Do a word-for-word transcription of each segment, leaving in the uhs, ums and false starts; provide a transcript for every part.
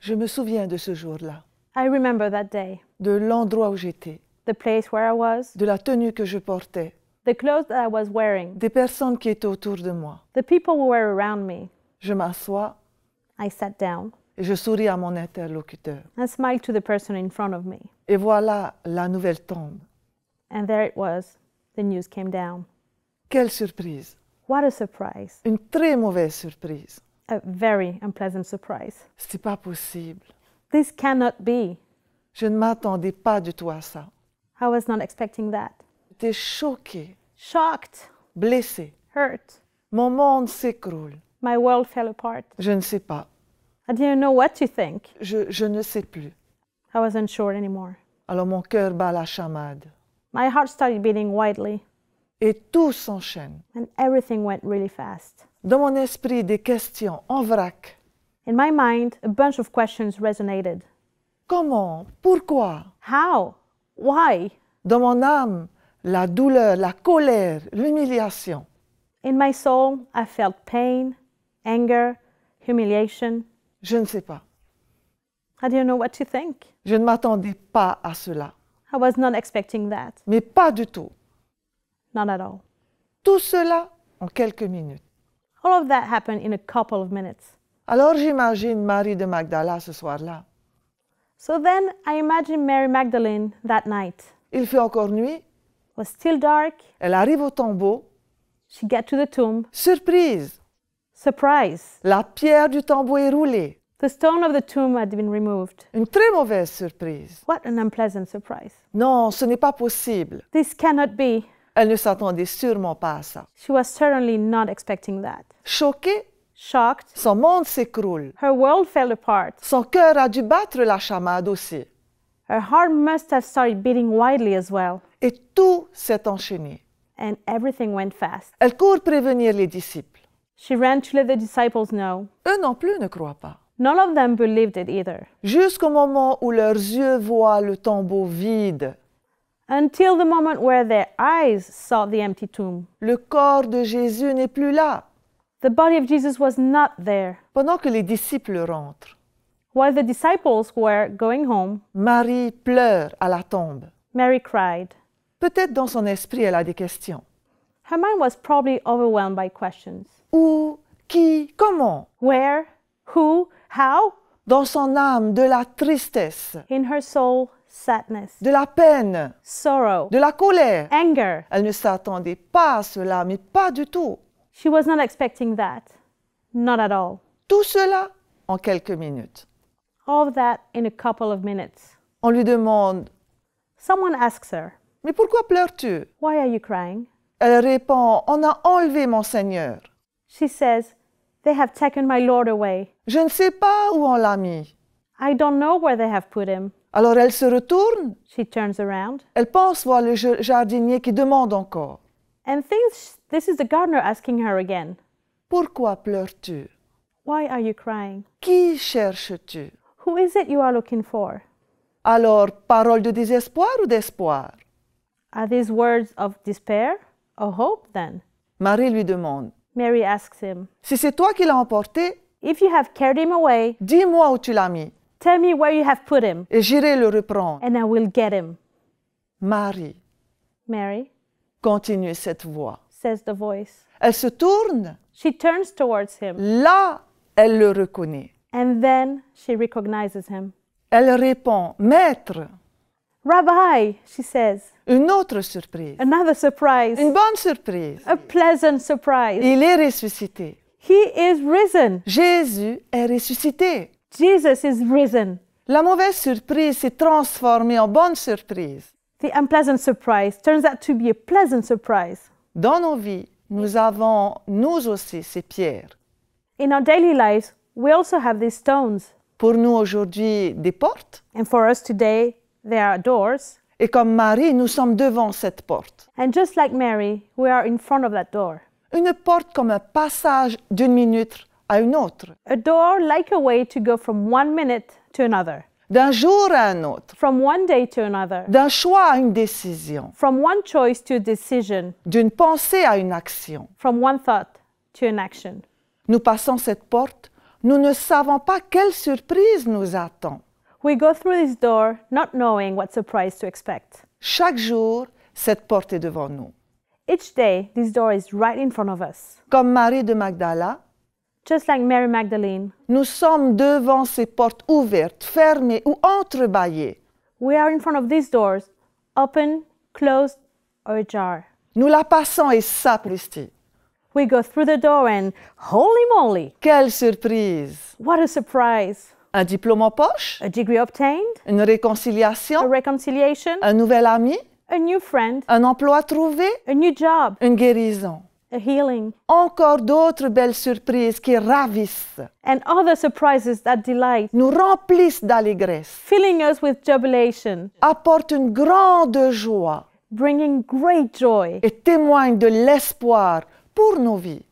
Je me souviens de ce jour-là. I remember that day. De l'endroit où j'étais. The place where I was. De la tenue que je portais. The clothes that I was wearing. Des personnes qui étaient autour de moi. The people who were around me. Je m'assois. I sat down. Et je souris à mon interlocuteur. I smiled to the person in front of me. Et voilà, la nouvelle tombe. And there it was. The news came down. Quelle surprise! What a surprise! Une très mauvaise surprise. A very unpleasant surprise. C'est pas possible. This cannot be. Je ne m'attendais pas du tout à ça. I was not expecting that. J'étais choquée. Shocked. Blessée. Hurt. Mon monde s'écroule. My world fell apart. Je ne sais pas. I didn't know what to think. Je, je ne sais plus. I wasn't sure anymore. Alors mon cœur bat la chamade. My heart started beating wildly. Et tout s'enchaîne. And everything went really fast. Dans mon esprit, des questions en vrac. In my mind, a bunch of questions resonated. Comment? Pourquoi? How? Why? Dans mon âme, la douleur, la colère, l'humiliation. In my soul, I felt pain, anger, humiliation. Je ne sais pas. I didn't know what to think. Je ne m'attendais pas à cela. I was not expecting that. Mais pas du tout. Not at all. Tout cela en quelques minutes. All of that happened in a couple of minutes. Alors j'imagine Marie de Magdala ce soir-là. So then I imagine Mary Magdalene that night. Il fait encore nuit. It was still dark. Elle arrive au tombeau. She got to the tomb. Surprise! Surprise! La pierre du tombeau est roulée. The stone of the tomb had been removed. Une très mauvaise surprise. What an unpleasant surprise! Non, ce n'est pas possible. This cannot be. Elle ne s'attendait sûrement pas à ça. She was certainly not expecting that. Choquée, shocked, son monde s'écroule. Her world fell apart. Son cœur a dû battre la chamade aussi. Her heart must have started beating wildly as well. Et tout s'est enchaîné. And everything went fast. Elle court prévenir les disciples. She ran to let the disciples know. Eux non plus ne croient pas. None of them believed it either. Jusqu'au moment où leurs yeux voient le tombeau vide. Until the moment where their eyes saw the empty tomb. Le corps de Jésus n'est plus là. The body of Jesus was not there. Pendant que les disciples rentrent. While the disciples were going home. Marie pleure à la tombe. Mary cried. Peut-être dans son esprit, elle a des questions. Her mind was probably overwhelmed by questions. Où, qui, comment? Where, who, how? Dans son âme, de la tristesse. In her soul, sadness. De la peine. Sorrow. De la colère. Anger. Elle ne s'attendait pas à cela, mais pas du tout. She was not expecting that. Not at all. Tout cela en quelques minutes. All of that in a couple of minutes. On lui demande. Someone asks her. Mais pourquoi pleures-tu? Why are you crying? Elle répond, on a enlevé mon Seigneur. She says, they have taken my Lord away. Je ne sais pas où on l'a mis. I don't know where they have put him. Alors elle se retourne. She turns around. Elle pense voir le jardinier qui demande encore. And thinks this is the gardener asking her again. Pourquoi pleures-tu? Why are you crying? Qui cherches-tu? Who is it you are looking for? Alors, parole de désespoir ou d'espoir? Are these words of despair or hope then? Marie lui demande. Mary asks him. Si c'est toi qui l'as emporté, if you have carried him away, dis-moi où tu l'as mis. Tell me where you have put him. Et j'irai le reprendre. And I will get him. Marie. Mary. Continue cette voix. Says the voice. Elle se tourne. She turns towards him. Là, elle le reconnaît. And then she recognizes him. Elle répond, Maître. Rabbi, she says. Une autre surprise. Another surprise. Une bonne surprise. A pleasant surprise. Il est ressuscité. He is risen. Jésus est ressuscité. Jesus is risen. La mauvaise surprise s'est transformée en bonne surprise. The unpleasant surprise turns out to be a pleasant surprise. Dans nos vies, nous avons nous aussi ces pierres. In our daily lives, we also have these stones. Pour nous aujourd'hui, des portes. And for us today, there are doors. Et comme Marie, nous sommes devant cette porte. And just like Mary, we are in front of that door. Une porte comme un passage d'une minute à une autre. A door like a way to go from one minute to another. D'un jour à un autre. From one day to another. D'un choix à une décision. From one choice to a decision. D'une pensée à une action. From one thought to an action. Nous passons cette porte Nous ne savons pas quelle surprise nous attend. We go through this door not knowing what surprise to expect. Chaque jour, cette porte est devant nous. Each day, this door is right in front of us. Comme Marie de Magdala, just like Mary Magdalene, nous sommes devant ces portes ouvertes, fermées ou entrebâillées. We are in front of these doors, open, closed or ajar. Nous la passons et sapristi. We go through the door and holy moly! Quelle surprise! What a surprise! Un diplôme en poche? A degree obtained? Une réconciliation? A reconciliation? Un nouvel ami? A new friend. Un emploi trouvé. A new job. Une guérison. A healing. Encore d'autres belles surprises qui ravissent. And other surprises that delight. Nous remplissent d'allégresse. Filling us with jubilation. Apportent une grande joie. Bringing great joy. Et témoignent de l'espoir pour nos vies.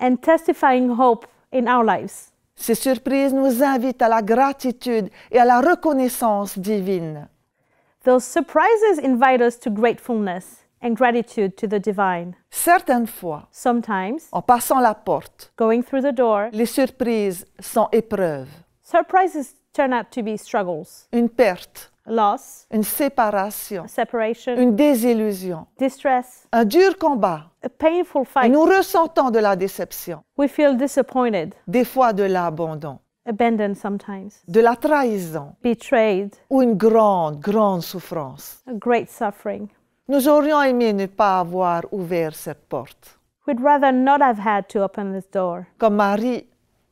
And testifying hope in our lives. Ces surprises nous invitent à la gratitude et à la reconnaissance divine. Those surprises invite us to gratefulness and gratitude to the divine. Certaines fois, sometimes, en passant la porte, going through the door, les surprises sont épreuves. Surprises turn out to be struggles. Une perte, a loss, une séparation, a separation, une désillusion, distress, un dur combat, a painful fight. Nous ressentons de la déception. We feel disappointed. Des fois de l'abandon. Abandoned sometimes. De la trahison. Betrayed. Ou une grande, grande souffrance. A great suffering. Nous aurions aimé ne pas avoir ouvert cette porte. We'd rather not have had to open this door. Comme Marie.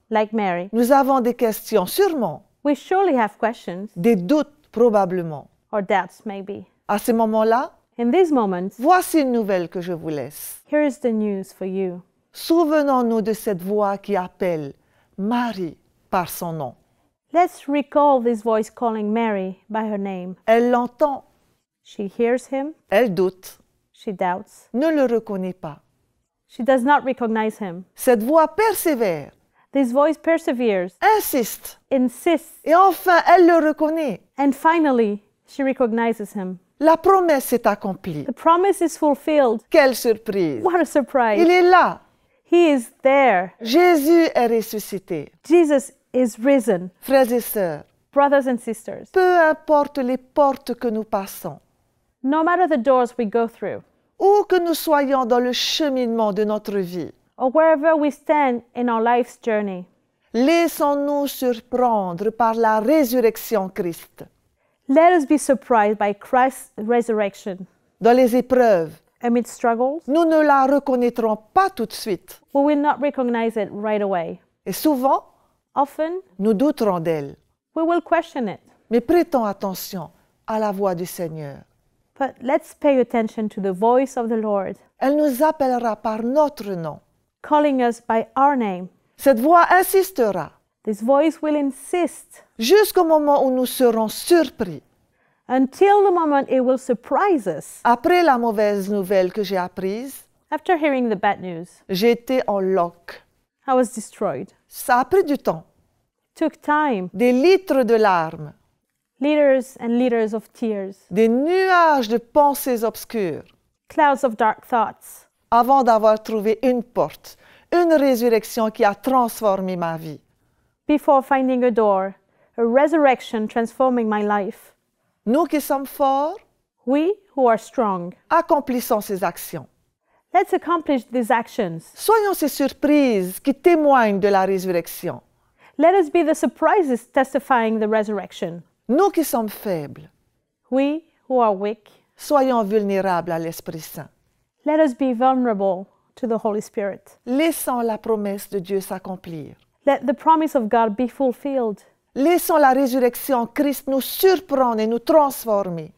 Like Mary. Nous avons des questions, sûrement. We surely have questions. Des doutes, probablement. Or doubts, maybe. À ce moment-là, in these moments, voici une nouvelle que je vous laisse. Here is the news for you. Souvenons-nous de cette voix qui appelle Marie par son nom. Let's recall this voice calling Mary by her name. Elle l'entend. She hears him. Elle doute. She doubts. Ne le reconnaît pas. She does not recognize him. Cette voix persévère. This voice perseveres. Insiste. Insists. Et enfin, elle le reconnaît. And finally, she recognizes him. La promesse est accomplie. The promise is fulfilled. Quelle surprise. What a surprise. Il est là. He is there. Jésus est ressuscité. Jesus is risen. Frères et sœurs, brothers and sisters, peu importe les portes que nous passons, no matter the doors we go through, où que nous soyons dans le cheminement de notre vie, or wherever we stand in our life's journey, laissons-nous surprendre par la résurrection Christ. Let us be surprised by Christ's resurrection. Dans les épreuves, amid struggles, nous ne la reconnaîtrons pas tout de suite. We will not recognize it right away. Et souvent, often, nous douterons d'elle. We will question it. Mais prêtons attention à la voix du Seigneur. But let's pay attention to the voice of the Lord. Elle nous appellera par notre nom. Calling us by our name. Cette voix insistera. This voice will insist. Jusqu'au moment où nous serons surpris. Until the moment it will surprise us. Après la mauvaise nouvelle que j'ai apprise, after hearing the bad news, j'étais en loque. I was destroyed. Ça a pris du temps. Took time. Des litres de larmes. Liters and liters of tears. Des nuages de pensées obscures. Clouds of dark thoughts. Avant d'avoir trouvé une porte, une résurrection qui a transformé ma vie. Before finding a door, a resurrection transforming my life. Nous qui sommes forts, we who are strong, accomplissons ces actions. Let's accomplish these actions. Soyons ces surprises qui témoignent de la résurrection. Let us be the surprises testifying the resurrection. Nous qui sommes faibles, we who are weak, soyons vulnérables à l'Esprit Saint. Let us be vulnerable to the Holy Spirit. Laissons la promesse de Dieu s'accomplir. Let the promise of God be fulfilled. Laissons la résurrection en Christ nous surprendre et nous transformer.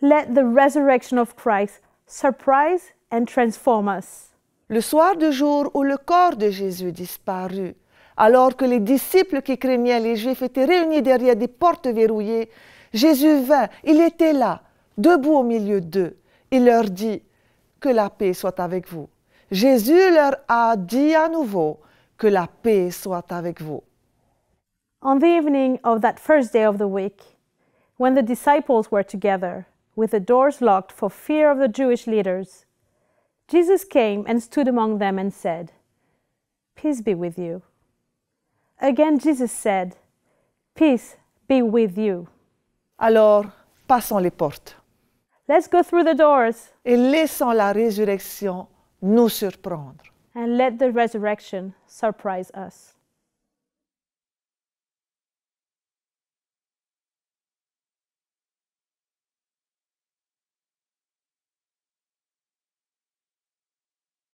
Let the resurrection of Christ surprise and transform us. Le soir du jour où le corps de Jésus disparut, alors que les disciples qui craignaient les Juifs étaient réunis derrière des portes verrouillées, Jésus vint, il était là, debout au milieu d'eux. Il leur dit « Que la paix soit avec vous ». Jésus leur a dit à nouveau « Que la paix soit avec vous ». On the evening of that first day of the week, when the disciples were together, with the doors locked for fear of the Jewish leaders, Jesus came and stood among them and said, "Peace be with you." Again Jesus said, "Peace be with you." Alors, passons les portes. Let's go through the doors. Et laissons la résurrection nous surprendre. And let the resurrection surprise us.